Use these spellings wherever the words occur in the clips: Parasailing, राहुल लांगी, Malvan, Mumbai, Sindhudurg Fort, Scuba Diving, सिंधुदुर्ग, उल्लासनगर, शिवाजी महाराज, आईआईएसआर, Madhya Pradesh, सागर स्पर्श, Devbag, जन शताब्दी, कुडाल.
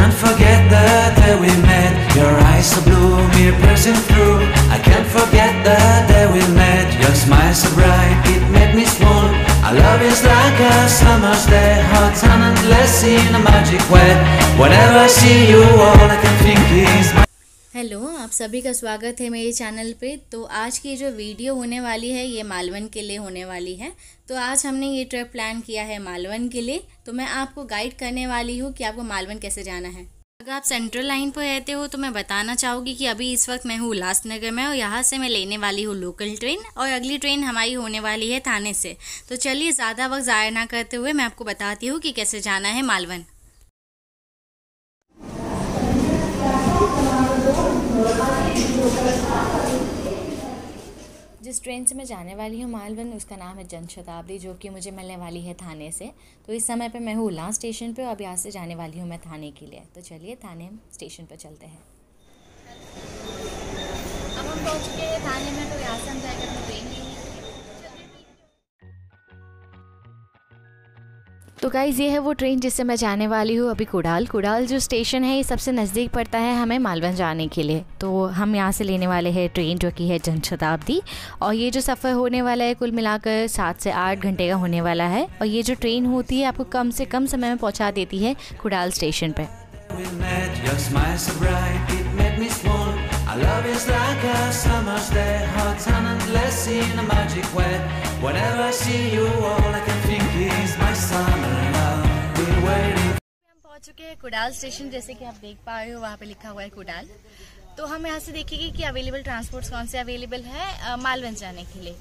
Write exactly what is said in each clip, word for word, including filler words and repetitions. can't forget the day we met. Your eyes so blue, mere piercing through. I can't forget the day we met. Your smile so bright, it made me swoon. Our love is like a summer's day, hot and endless in a magic way. Whenever I see you, all I can think is my. Hello, आप सभी का स्वागत है मेरे channel पे। तो आज की जो वीडियो होने वाली है ये मालवन के लिए होने वाली है। तो आज हमने ये ट्रिप प्लान किया है मालवन के लिए। तो मैं आपको गाइड करने वाली हूँ कि आपको मालवन कैसे जाना है। अगर आप सेंट्रल लाइन पर रहते हो तो मैं बताना चाहूँगी कि अभी इस वक्त मैं हूँ उल्लासनगर में और यहाँ से मैं लेने वाली हूँ लोकल ट्रेन और अगली ट्रेन हमारी होने वाली है थाने से। तो चलिए ज़्यादा वक्त ज़ाया ना करते हुए मैं आपको बताती हूँ कि कैसे जाना है मालवन। जिस ट्रेन से मैं जाने वाली हूँ मालवन, उसका नाम है जन शताब्दी, जो कि मुझे मिलने वाली है थाने से। तो इस समय पे मैं हूँ उल्हास स्टेशन पे और अब यहाँ से जाने वाली हूँ मैं थाने के लिए। तो चलिए थाने स्टेशन पर चलते हैं। अब हम पहुँच चुके हैं थाने में, तो यहाँ से हम जाएंगे अपनी ट्रेन के लिए। तो गाइज़, ये है वो ट्रेन जिससे मैं जाने वाली हूँ अभी कुडाल। कुडाल जो स्टेशन है ये सबसे नज़दीक पड़ता है हमें मालवन जाने के लिए। तो हम यहाँ से लेने वाले हैं ट्रेन जो कि है जन शताब्दी। और ये जो सफ़र होने वाला है कुल मिलाकर सात से आठ घंटे का होने वाला है। और ये जो ट्रेन होती है आपको कम से कम समय में पहुँचा देती है कुडाल स्टेशन पर। Our love is like a summer's day, hot and endless in a magic way. Whenever I see you, all I can think is my summer love. Been waiting. हम पहुंच चुके हैं कुडाल स्टेशन। जैसे कि आप देख पा रहे हो वहाँ पे लिखा हुआ है कुडाल। तो हम यहाँ से देखेंगे कि अवेलेबल ट्रांसपोर्ट्स कौन से अवेलेबल है मालवन जाने के लिए।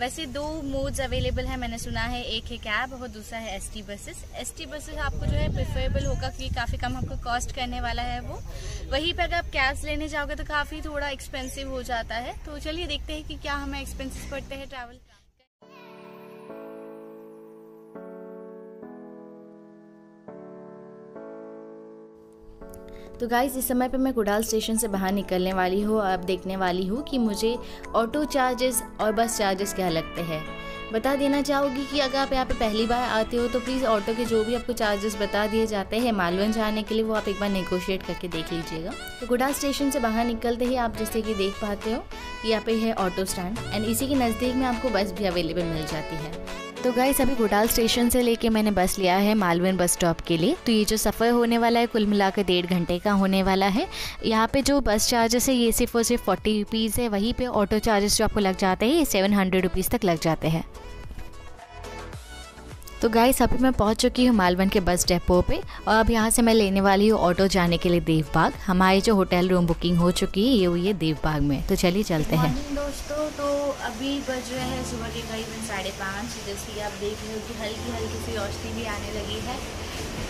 वैसे दो मोड्स अवेलेबल है मैंने सुना है, एक है कैब और दूसरा है एसटी बसेस। एसटी बसेस आपको जो है प्रेफरेबल होगा क्योंकि काफ़ी कम आपको कॉस्ट करने वाला है वो। वहीं पर अगर आप कैब्स लेने जाओगे तो काफ़ी थोड़ा एक्सपेंसिव हो जाता है। तो चलिए देखते हैं कि क्या हमें एक्सपेंसेस पड़ते हैं ट्रैवल। तो गाइज़, इस समय पे मैं कुडाल स्टेशन से बाहर निकलने वाली हूँ और अब देखने वाली हूँ कि मुझे ऑटो चार्जेस और बस चार्जेस क्या लगते हैं। बता देना चाहूँगी कि अगर आप यहाँ पे पहली बार आते हो तो प्लीज़ ऑटो के जो भी आपको चार्जेस बता दिए जाते हैं मालवन जाने के लिए वो आप एक बार नेगोशिएट करके देख लीजिएगा। तो कुडाल स्टेशन से बाहर निकलते ही आप जैसे कि देख पाते हो यहाँ पे है ऑटो स्टैंड एंड इसी के नज़दीक में आपको बस भी अवेलेबल मिल जाती है। तो गाइस, अभी कुडाल स्टेशन से लेके मैंने बस लिया है मालवन बस स्टॉप के लिए। तो ये जो सफ़र होने वाला है कुल मिलाकर डेढ़ घंटे का होने वाला है। यहाँ पे जो बस चार्जेस है ये सिर्फ और सिर्फ फोर्टी रुपीज़ है। वहीं पे ऑटो चार्जेस जो आपको लग जाते हैं ये सेवन हंड्रेड रुपीज़ तक लग जाते हैं। तो गाइस, अभी मैं पहुंच चुकी हूँ मालवन के बस डेपो पे और अब यहाँ से मैं लेने वाली हूँ ऑटो जाने के लिए देवबाग। हमारी जो होटल रूम बुकिंग हो चुकी है ये हुई है देवबाग में। तो चलिए चलते हैं दोस्तों। तो अभी बज रहे हैं सुबह के करीबन साढ़े पाँच। जैसे कि आप देख रहे हो कि हल्की हल्की सी रोशनी भी आने लगी है।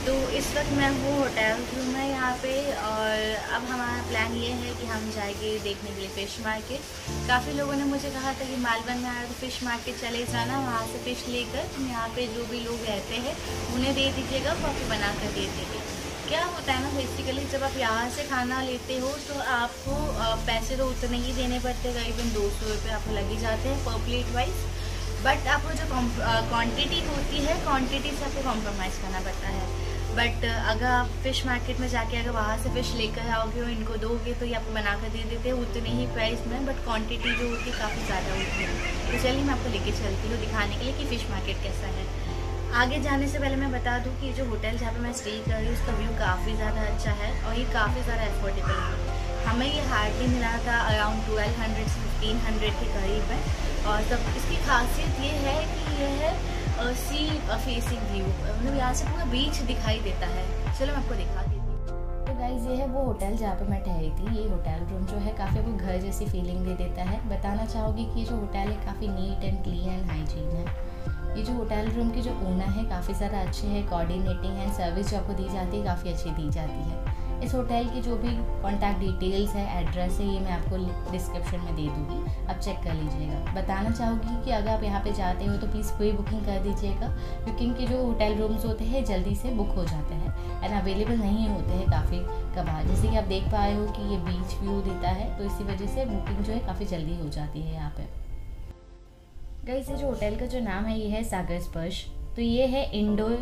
तो इस वक्त मैं वो होटल रूम है यहाँ पे और अब हमारा प्लान ये है कि हम जाएंगे देखने के लिए फ़िश मार्केट। काफ़ी लोगों ने मुझे कहा था कि मालवन में आया तो फ़िश मार्केट चले जाना, वहाँ से फ़िश लेकर तुम यहाँ पे जो लोग रहते हैं उन्हें दे दीजिएगा, कॉफ़ी बना कर दे दीजिए। क्या होता है ना, बेसिकली जब आप यहाँ से खाना लेते हो तो आपको पैसे तो उतने ही देने पड़ते हैं, करीबन दो सौ रुपये आपको लग ही जाते हैं पर प्लेट वाइज। बट आपको जो क्वांटिटी होती है क्वांटिटी से आपको कॉम्प्रोमाइज़ करना पड़ता है। बट अगर आप फ़िश मार्केट में जाके अगर वहाँ से फ़िश लेकर आओगे और इनको दोगे तो ये आपको बना कर दे देते हैं उतने ही प्राइस में, बट क्वांटिटी जो होती है काफ़ी ज़्यादा होती है। तो चलिए मैं आपको लेके चलती हूँ दिखाने के लिए कि फ़िश मार्केट कैसा है। आगे जाने से पहले मैं बता दूं कि जो होटल जहाँ पे मैं स्टे कर रही हूँ उसका व्यू काफ़ी ज़्यादा अच्छा है और ये काफ़ी ज़्यादा एफोर्डेबल है। हमें ये हार्डली मिला था अराउंड ट्वेल्व हंड्रेड से फिफ्टीन हंड्रेड के करीब है। और सब इसकी खासियत ये है कि ये है सी फेसिंग व्यू, मतलब यहाँ से पूरा बीच दिखाई देता है। चलो मैं आपको दिखा देती हूँ। तो गाइज़, ये है वो होटल जहाँ पे मैं ठहरी थी। ये होटल रूम जो है काफ़ी वो घर जैसी फीलिंग दे देता है। बताना चाहूँगी कि ये जो होटल है काफ़ी neat and clean and hygiene है। ये जो होटल रूम की जो ओनर है काफ़ी ज़्यादा अच्छे है। कोऑर्डिनेटिंग एंड सर्विस जो आपको दी जाती है काफ़ी अच्छी दी जाती है। इस होटल की जो भी कॉन्टैक्ट डिटेल्स है, एड्रेस है, ये मैं आपको डिस्क्रिप्शन में दे दूँगी, आप चेक कर लीजिएगा। बताना चाहूँगी कि अगर आप यहाँ पर जाते हो तो प्लीज़ प्री बुकिंग कर दीजिएगा क्योंकि इनके जो होटल रूम्स होते हैं जल्दी से बुक हो जाते हैं एंड अवेलेबल नहीं होते हैं काफ़ी कभार। जैसे कि आप देख पाए हो कि ये बीच व्यू देता है तो इसी वजह से बुकिंग जो है काफ़ी जल्दी हो जाती है यहाँ पर। गाइस, ये जो होटल का जो नाम है ये है सागर स्पर्श। तो ये है इंडोर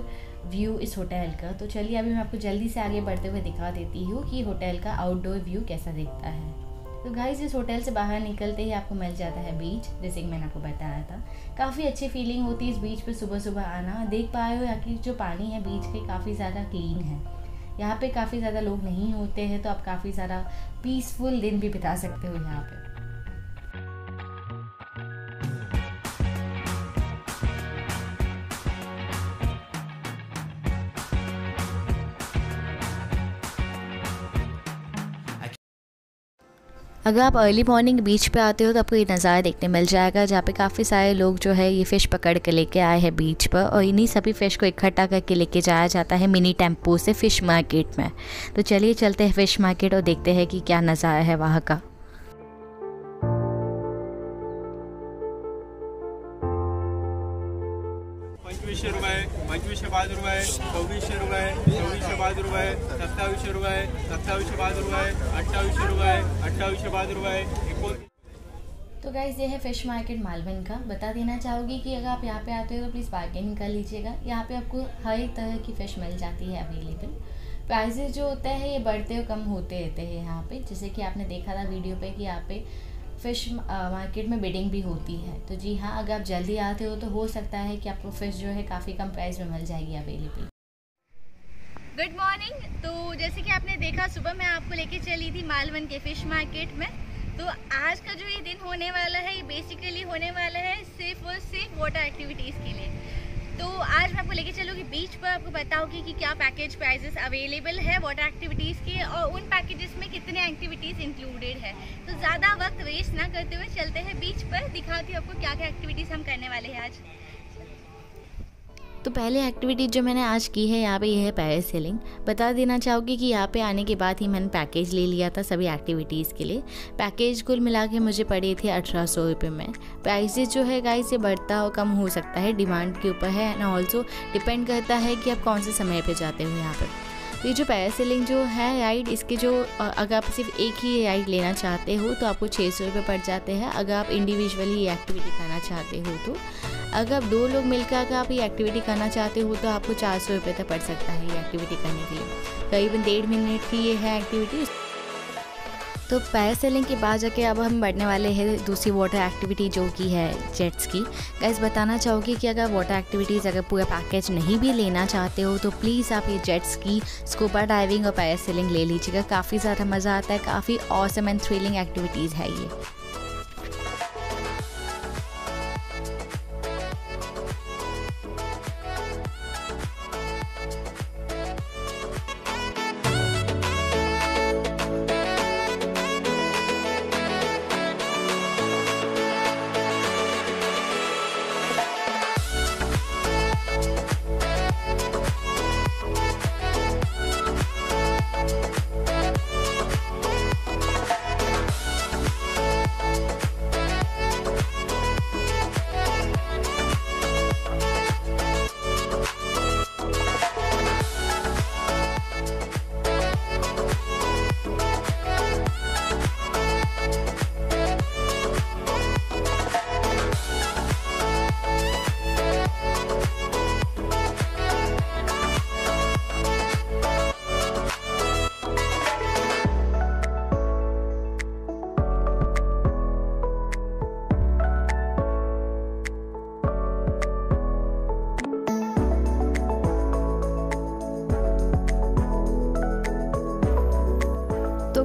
व्यू इस होटल का। तो चलिए अभी मैं आपको जल्दी से आगे बढ़ते हुए दिखा देती हूँ कि होटल का आउटडोर व्यू कैसा दिखता है। तो गाइस इस होटल से बाहर निकलते ही आपको मिल जाता है बीच, जैसे कि मैंने आपको बताया था। काफ़ी अच्छी फीलिंग होती है इस बीच पर सुबह सुबह आना। देख पाए हो यहाँ की जो पानी है बीच के काफ़ी ज़्यादा क्लीन है, यहाँ पे काफ़ी ज़्यादा लोग नहीं होते हैं, तो आप काफ़ी सारा पीसफुल दिन भी बिता सकते हो यहाँ पे। अगर आप अर्ली मॉर्निंग बीच पे आते हो तो आपको ये नज़ारा देखने मिल जाएगा, जहाँ पे काफ़ी सारे लोग जो है ये फ़िश पकड़ के लेके आए हैं बीच पर, और इन्हीं सभी फ़िश को इकट्ठा करके लेके जाया जाता है मिनी टेम्पो से फ़िश मार्केट में। तो चलिए चलते हैं फ़िश मार्केट और देखते हैं कि क्या नज़ारा है वहाँ का। पंचवीसशे रुपये, पंचवीसशे पाच रुपये, चौवीसशे रुपये, चौवीसशे पाच रुपये, सत्तावीसशे रुपये, सत्तावीसशे पाच रुपये, अठ्ठावीसशे रुपये, अठ्ठावीसशे पाच रुपये, एकोण। तो गाइज़ ये है फ़िश मार्केट मालवन का। बता देना चाहोगी कि अगर आप यहाँ पे आते हो तो प्लीज़ बार्गेनिंग कर लीजिएगा। यहाँ पे आपको हर तरह की फ़िश मिल जाती है अवेलेबल। प्राइजेज जो होता है ये बढ़ते और कम होते रहते हैं यहाँ पर, जैसे कि आपने देखा था वीडियो पर कि यहाँ पे फ़िश मार्केट में बिडिंग भी होती है। तो जी हाँ, अगर आप जल्दी आते हो तो हो सकता है कि आपको फ़िश जो है काफ़ी कम प्राइस में मिल जाएगी अवेलेबल। Good morning. तो जैसे कि आपने देखा सुबह मैं आपको लेके चली थी मालवन के फ़िश मार्केट में। तो आज का जो ये दिन होने वाला है ये बेसिकली होने वाला है सिर्फ और सिर्फ वाटर एक्टिविटीज़ के लिए। तो आज मैं आपको लेके चलूँगी बीच पर, आपको बताऊँगी कि क्या पैकेज प्राइजेस अवेलेबल है वाटर एक्टिविटीज़ के और उन पैकेजेस में कितने एक्टिविटीज़ इंक्लूडेड है। तो ज़्यादा वक्त वेस्ट ना करते हुए चलते हैं बीच पर, दिखाती हूँ आपको क्या क्या एक्टिविटीज़ हम करने वाले हैं आज। तो पहले एक्टिविटी जो मैंने आज की है यहाँ पे यह है पैरासेलिंग। बता देना चाहूँगी कि यहाँ पे आने के बाद ही मैंने पैकेज ले लिया था सभी एक्टिविटीज़ के लिए। पैकेज कुल मिला के मुझे पड़े थे अठारह सौ रुपये में। प्राइसेस जो है गाइस ये बढ़ता और कम हो सकता है, डिमांड के ऊपर है एंड ऑल्सो डिपेंड करता है कि आप कौन से समय पर जाते हो यहाँ पर। ये जो पैरासेलिंग जो है राइड, इसके जो अगर आप सिर्फ एक ही राइड लेना चाहते हो तो आपको छः सौ रुपये पड़ जाते हैं अगर आप इंडिविजुअली ये एक्टिविटी करना चाहते हो तो। अगर आप दो लोग मिलकर अगर आप ये एक्टिविटी करना चाहते हो तो आपको चार सौ रुपये तक पड़ सकता है ये एक्टिविटी करने के लिए। करीबन डेढ़ मिनट की ये है एक्टिविटी। तो पैरासेलिंग के बाद जाके अब हम बढ़ने वाले हैं दूसरी वाटर एक्टिविटी जो कि है जेट्स की। गाइस बताना चाहूँगी कि अगर वाटर एक्टिविटीज़ अगर पूरा पैकेज नहीं भी लेना चाहते हो तो प्लीज़ आप ये जेट्स की, स्कूबा डाइविंग और पैरासेलिंग ले लीजिएगा। काफ़ी ज़्यादा मज़ा आता है, काफ़ी ऑसम एंड थ्रिलिंग एक्टिविटीज़ है ये।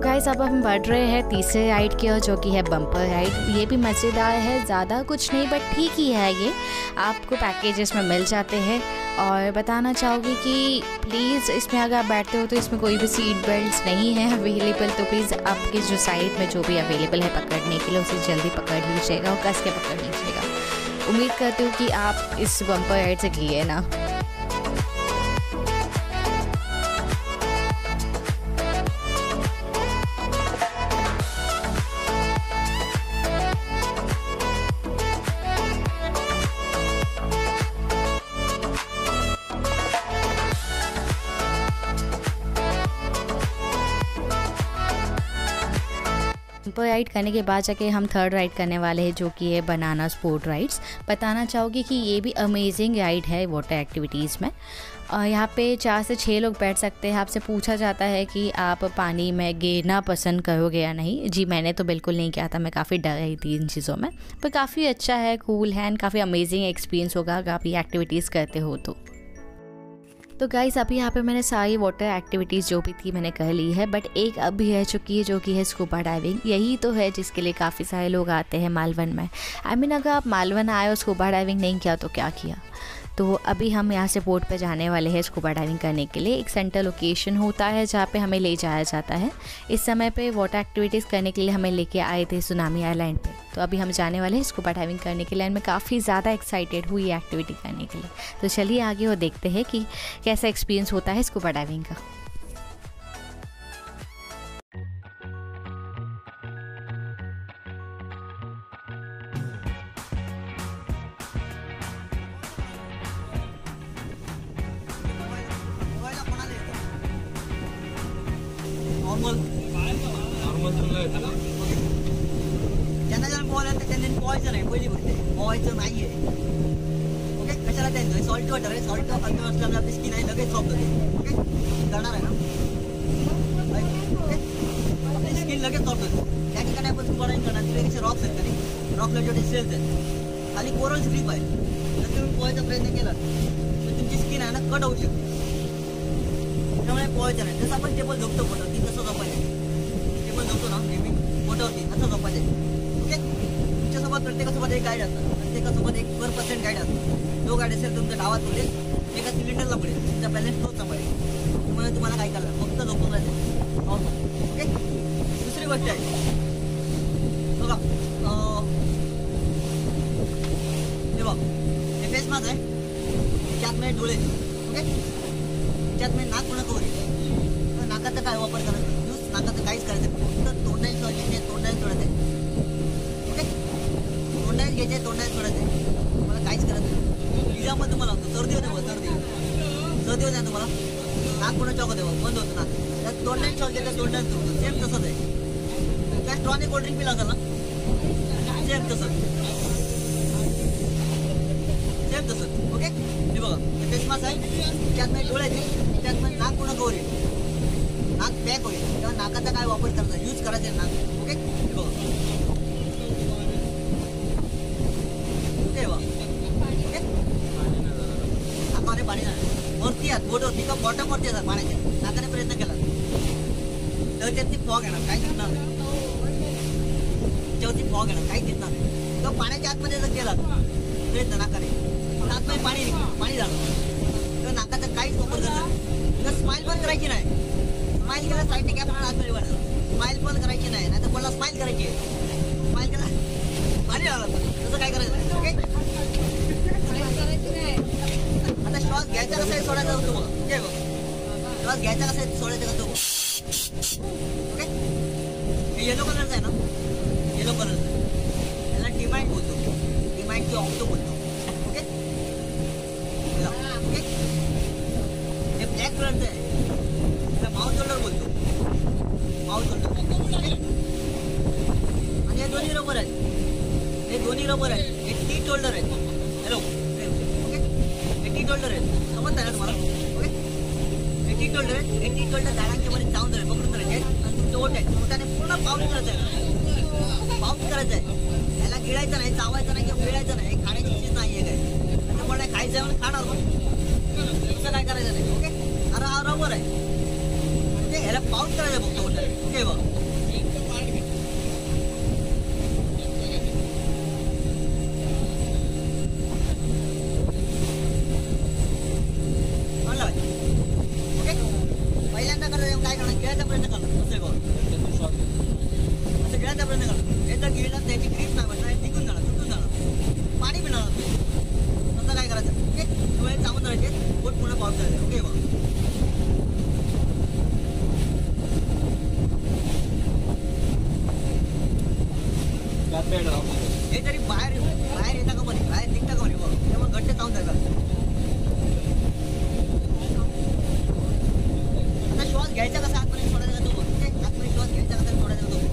गाइस अब हम बढ़ रहे हैं तीसरे राइड की ओर जो कि है बम्पर राइड। ये भी मज़ेदार है, ज़्यादा कुछ नहीं बट ठीक ही है ये, आपको पैकेजेस में मिल जाते हैं। और बताना चाहूँगी कि प्लीज़ इसमें अगर आप बैठते हो तो इसमें कोई भी सीट बेल्ट नहीं है अवेलेबल, तो प्लीज़ आपके जो साइड में जो भी अवेलेबल है पकड़ने के लिए उसे जल्दी पकड़ लीजिएगा और कस के पकड़ लीजिएगा। उम्मीद करती हूँ कि आप इस बम्पर राइड से गिरिए ना। बम्पर राइड करने के बाद जाके हम थर्ड राइड करने वाले हैं जो कि है बनाना स्पोर्ट राइड्स। बताना चाहोगी कि ये भी अमेजिंग राइड है वाटर एक्टिविटीज़ में। यहाँ पे चार से छः लोग बैठ सकते हैं। आपसे पूछा जाता है कि आप पानी में गिरना पसंद करोगे या नहीं। जी मैंने तो बिल्कुल नहीं किया था, मैं काफ़ी डर रही थी इन चीज़ों में, पर काफ़ी अच्छा है, कूल है, काफ़ी अमेजिंग एक्सपीरियंस होगा अगर आप ये एक्टिविटीज़ करते हो तो। तो गाइस अभी यहाँ पे मैंने सारी वाटर एक्टिविटीज़ जो भी थी मैंने कर ली है, बट एक अब भी रह चुकी है जो कि है स्कूबा डाइविंग। यही तो है जिसके लिए काफ़ी सारे लोग आते हैं मालवन में। आई मीन अगर आप मालवन आए और स्कूबा डाइविंग नहीं किया तो क्या किया। तो अभी हम यहाँ से बोट पे जाने वाले हैं स्कूबा डाइविंग करने के लिए। एक सेंटर लोकेशन होता है जहाँ पे हमें ले जाया जाता है। इस समय पे वाटर एक्टिविटीज़ करने के लिए हमें लेके आए थे सुनामी आइलैंड पे। तो अभी हम जाने वाले हैं स्कूबा डाइविंग करने के लिए, एंड मैं काफ़ी ज़्यादा एक्साइटेड हूँ ये एक्टिविटी करने के लिए। तो चलिए आगे और देखते हैं कि कैसा एक्सपीरियंस होता है स्कूबा डाइविंग का। खाली कोरल स्क्रीप आहे, जर तुम्ही पोहायचा प्रयत्न केला तर तुमची स्किन आहे ना कट होऊ शकते, त्यामुळे पोहायचं नाही। जसं आपण टेबल झोपतो पोटावरती तसं झोपायचं, टेबल झोपतो ना नेहमी पोटावरती असं झोपायचं। ओके, तुमच्यासोबत प्रत्येकासोबत एक गाईड असतो, प्रत्येकासोबत एक पर पर्सन गाईड असतो। जो गाईड असेल तुमचा डावात उडेल, एका सिलेंडरला पडेल, तुमचा बॅलन्स तोच सांभाळेल। त्यामुळे तुम्हाला काय करायला फक्त झोपून राहायचं। ओके, दुसरी गोष्ट आहे बघा, फेस मास्क आहे, त्याच्यात मध्ये डोळे, ओके, त्याच्यात मध्ये नाक पण कव्हर आहे। नाकाचा काय वापर करायचा, यूज नाकाचं काहीच करायचं, फक्त तोंडाने सोडायचे, तोंडाने सोडायचे। ओके, तोंडाने घ्यायचे, तोंडाने सोडायचे, तुम्हाला काहीच करायचं। लिजामध्ये तुम्हाला सर्दी होते बघा, सर्दी सर्दी होते तुम्हाला, नाक पण चौक देवा बंद होतं नाक, त्यात तोंडाने सोडायचे, तोंडाने सोडतो। सेम तसंच आहे, त्या स्ट्रॉने कोल्ड्रिंक पिला असेल ना, सेम तसंच तसंच। ओके, हे बघा फेस मास्क आहे, त्यात नाही डोळ्याचे, त्यात पण नाक पूर्ण कव्हर आहे, नाक पॅक होईल। तेव्हा नाकाचा काय वापर करायचा, यूज करायचा नाक। ओके, हे बघा, हे बघा, नाकाने पाणी नाही, वरती आत बोटवरती का बॉटम वरती येतात पाण्याच्या, नाकाने प्रयत्न केला तर त्यात ती फॉग येणार, काय करणार नाही त्याच्यावरती, फॉग येणार, काय घेणार नाही। तो पाण्याच्या आतमध्ये जर गेला प्रयत्न नाकाने नाक में पानी पानी डालो, नाकाचा काहीच वापर करत। तर स्माइल पण करायची नाही, स्माइल केला साईडने कॅप हात मध्ये वाढला, स्माइल पण करायची नाही, नाहीतर कोणाला स्माइल करायची आहे, स्माइल केला पाणी डाला, तसं काय करायचं। ओके, आता श्वास घ्यायचा कसा आहे सोडायचा तुम्हाला, ठीक आहे बघ, श्वास घ्यायचा कसा आहे सोडायचा का तुम्हाला। ओके, हे येलो कलरचा आहे ना, येलो कलरचा याला डिमाइट बोलतो, डिमाइट किंवा ऑक्टो बोलतो। ये ब्लैक कलर से है, माउथ होल्डर बोलतो, माउथ होल्डर। आणि हे दोन्ही रबर आहेत, हे दोन्ही रबर आहेत, हे टीट होल्डर आहेत। हॅलो, ओके, हे टीट होल्डर आहेत, समजतंय ना तुम्हाला। ओके, हे टीट होल्डर आहेत, हे टीट होल्डर झाडांच्या मध्ये जाऊन धरायचे, पकडून धरायचे, आणि तुमचं ओठ आहे ओठाने पूर्ण पाऊल करायचं आहे, पाऊल करायचं आहे। याला गिळायचं नाही, चावायचं नाही किंवा गिळायचं नाही, खाण्याची चीज नाही आहे काय, कोणाला खायचं आहे म्हणून खाणार पण तुमचं काय करायचं नाही। ओके, अरे हा रबर आहे, म्हणजे ह्याला पाऊल करायचं फक्त ओठाला। ओके बघ, ओके, पहिल्यांदा करायचं काय करणार, गिळायचा प्रयत्न करणार, असं बघ, असं गिळायचा प्रयत्न करणार। हे जर गिळला त्याची ग्रीप नाही बसणार, निघून जाणार, तुटून जाणार, पाणी पिणार, काय करायचं। ओके, डोळे चावून धरायचे, बोट पूर्ण पाऊल करायचं। ओके बघ, हे तरी बाहेर बाहेर येता का बने, बाहेर निघता का बने बघ, त्यामुळे घट्ट चावून धरायचा। आता श्वास घ्यायचा कसा, आतमध्ये सोडायचा का तो, आतमध्ये श्वास घ्यायचा कसा सोडायचा तो। ओके,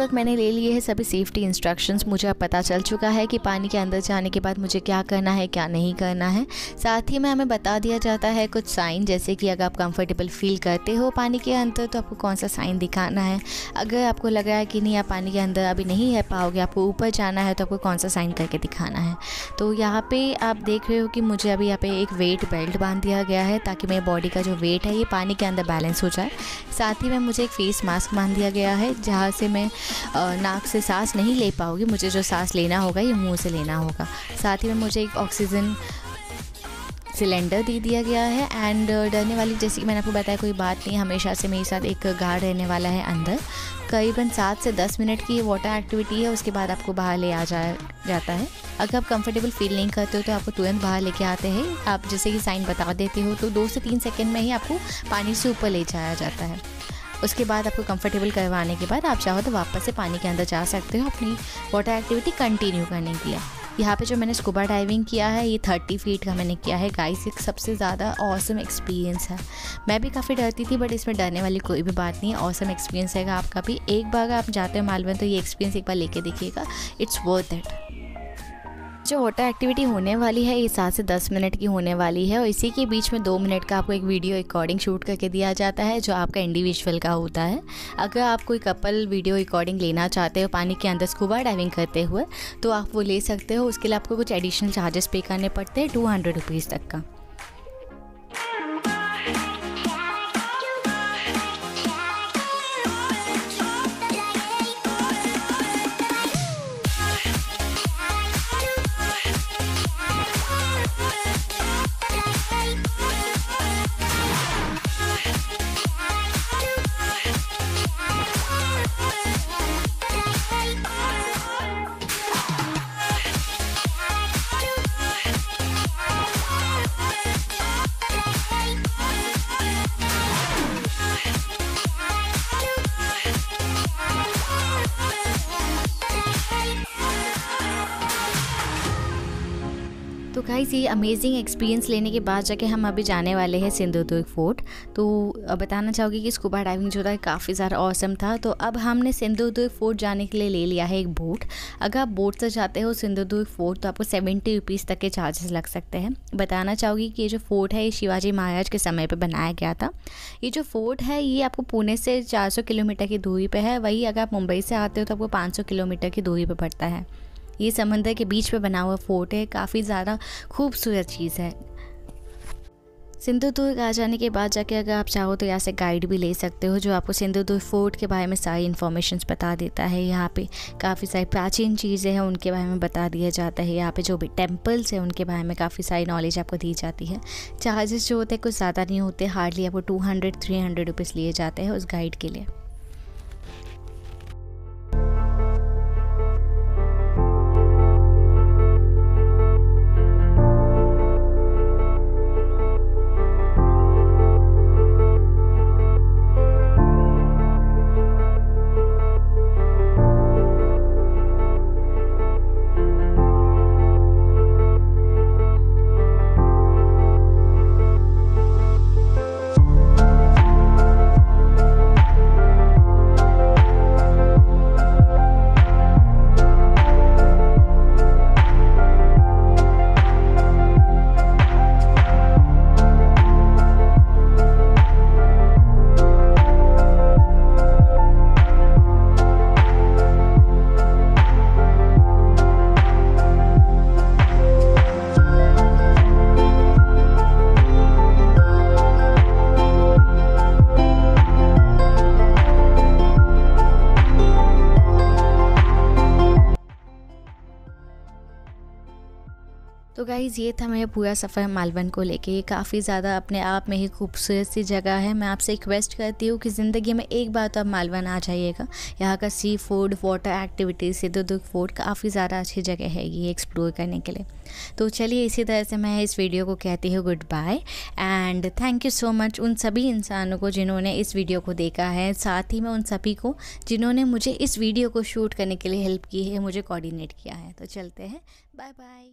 तक मैंने ले लिए हैं सभी सेफ्टी इंस्ट्रक्शंस। मुझे अब पता चल चुका है कि पानी के अंदर जाने के बाद मुझे क्या करना है क्या नहीं करना है। साथ ही में हमें बता दिया जाता है कुछ साइन, जैसे कि अगर आप कंफर्टेबल फील करते हो पानी के अंदर तो आपको कौन सा साइन दिखाना है, अगर आपको लग रहा है कि नहीं आप पानी के अंदर अभी नहीं रह पाओगे आपको ऊपर जाना है तो आपको कौन सा साइन करके दिखाना है। तो यहाँ पर आप देख रहे हो कि मुझे अभी यहाँ पर एक वेट बेल्ट बांध दिया गया है ताकि मेरी बॉडी का जो वेट है ये पानी के अंदर बैलेंस हो जाए। साथ ही में मुझे एक फेस मास्क बांध दिया गया है जहाँ से मैं नाक से सांस नहीं ले पाऊँगी, मुझे जो सांस लेना होगा ये मुंह से लेना होगा। साथ ही में मुझे एक ऑक्सीजन सिलेंडर दे दिया गया है एंड डरने वाली, जैसे कि मैंने आपको बताया कोई बात नहीं, हमेशा से मेरे साथ एक गार्ड रहने वाला है अंदर। करीबन सात से दस मिनट की वाटर एक्टिविटी है, उसके बाद आपको बाहर ले आ जाया जाता है। अगर आप कंफर्टेबल फील नहीं करते हो तो आपको तुरंत बाहर लेके आते हैं, आप जैसे कि साइन बता देते हो तो दो से तीन सेकेंड में ही आपको पानी से ऊपर ले जाया जाता है। उसके बाद आपको कंफर्टेबल करवाने के बाद आप चाहो तो वापस से पानी के अंदर जा सकते हो अपनी वाटर एक्टिविटी कंटिन्यू करने के लिए। यहाँ पे जो मैंने स्कूबा डाइविंग किया है ये तीस फीट का मैंने किया है गाइस, एक सबसे ज़्यादा ऑसम एक्सपीरियंस है। मैं भी काफ़ी डरती थी बट इसमें डरने वाली कोई भी बात नहीं है, ऑसम एक्सपीरियंस है आपका भी। एक बार आप जाते हो मालवन तो ये एक्सपीरियंस एक बार लेके देखिएगा, इट्स वर्थ इट। जो वाटर एक्टिविटी होने वाली है ये सात से दस मिनट की होने वाली है और इसी के बीच में दो मिनट का आपको एक वीडियो रिकॉर्डिंग शूट करके दिया जाता है जो आपका इंडिविजुअल का होता है। अगर आप कोई कपल वीडियो रिकॉर्डिंग लेना चाहते हो पानी के अंदर स्कूबा डाइविंग करते हुए तो आप वो ले सकते हो। उसके लिए आपको कुछ एडिशनल चार्जेस पे करने पड़ते हैं टू हंड्रेड रुपीज़ तक का। तो गाइस ये अमेजिंग एक्सपीरियंस लेने के बाद जाके हम अभी जाने वाले हैं सिंधुदुर्ग फोर्ट। तो बताना चाहोगे कि स्कूबा डाइविंग जो था काफ़ी ज़्यादा ऑसम था। तो अब हमने सिंधुदुर्ग फोर्ट जाने के लिए ले लिया है एक बोट। अगर आप बोट से जाते हो सिंधुदुर्ग फोर्ट तो आपको सेवेंटी रुपीज़ तक के चार्जेस लग सकते हैं। बताना चाहोगी कि ये जो फोर्ट है ये शिवाजी महाराज के समय पर बनाया गया था। ये जो फोर्ट है ये आपको पुणे से चार सौ किलोमीटर की दूरी पर है, वही अगर आप मुंबई से आते हो तो आपको पाँच सौ किलोमीटर की दूरी पर पड़ता है। ये समंदर के बीच पे बना हुआ फोर्ट है, काफ़ी ज़्यादा खूबसूरत चीज़ है। सिंधुदुर्ग आ जाने के बाद जाके अगर आप चाहो तो यहाँ से गाइड भी ले सकते हो जो आपको सिंधुदुर्ग फोर्ट के बारे में सारी इन्फॉर्मेशंस बता देता है। यहाँ पे काफ़ी सारी प्राचीन चीज़ें हैं उनके बारे में बता दिया जाता है। यहाँ पे जो भी टेम्पल्स हैं उनके बारे में काफ़ी सारी नॉलेज आपको दी जाती है। चार्जेस जो होते हैं कुछ ज़्यादा नहीं होते, हार्डली आपको two hundred three hundred rupees लिए जाते हैं उस गाइड के लिए। तो गाइज़ ये था मेरा पूरा सफ़र मालवन को लेके। ये काफ़ी ज़्यादा अपने आप में ही खूबसूरत सी जगह है। मैं आपसे रिक्वेस्ट करती हूँ कि ज़िंदगी में एक बार तो आप मालवन आ जाइएगा। यहाँ का seafood, water activities, सिंधुदुर्ग fort काफ़ी ज़्यादा अच्छी जगह है ये एक्सप्लोर करने के लिए। तो चलिए इसी तरह से मैं इस वीडियो को कहती हूँ goodbye and thank you so much उन सभी इंसानों को जिन्होंने इस वीडियो को देखा है। साथ ही में उन सभी को जिन्होंने मुझे इस वीडियो को शूट करने के लिए हेल्प की है, मुझे कोऑर्डिनेट किया है। तो चलते हैं, बाय बाय।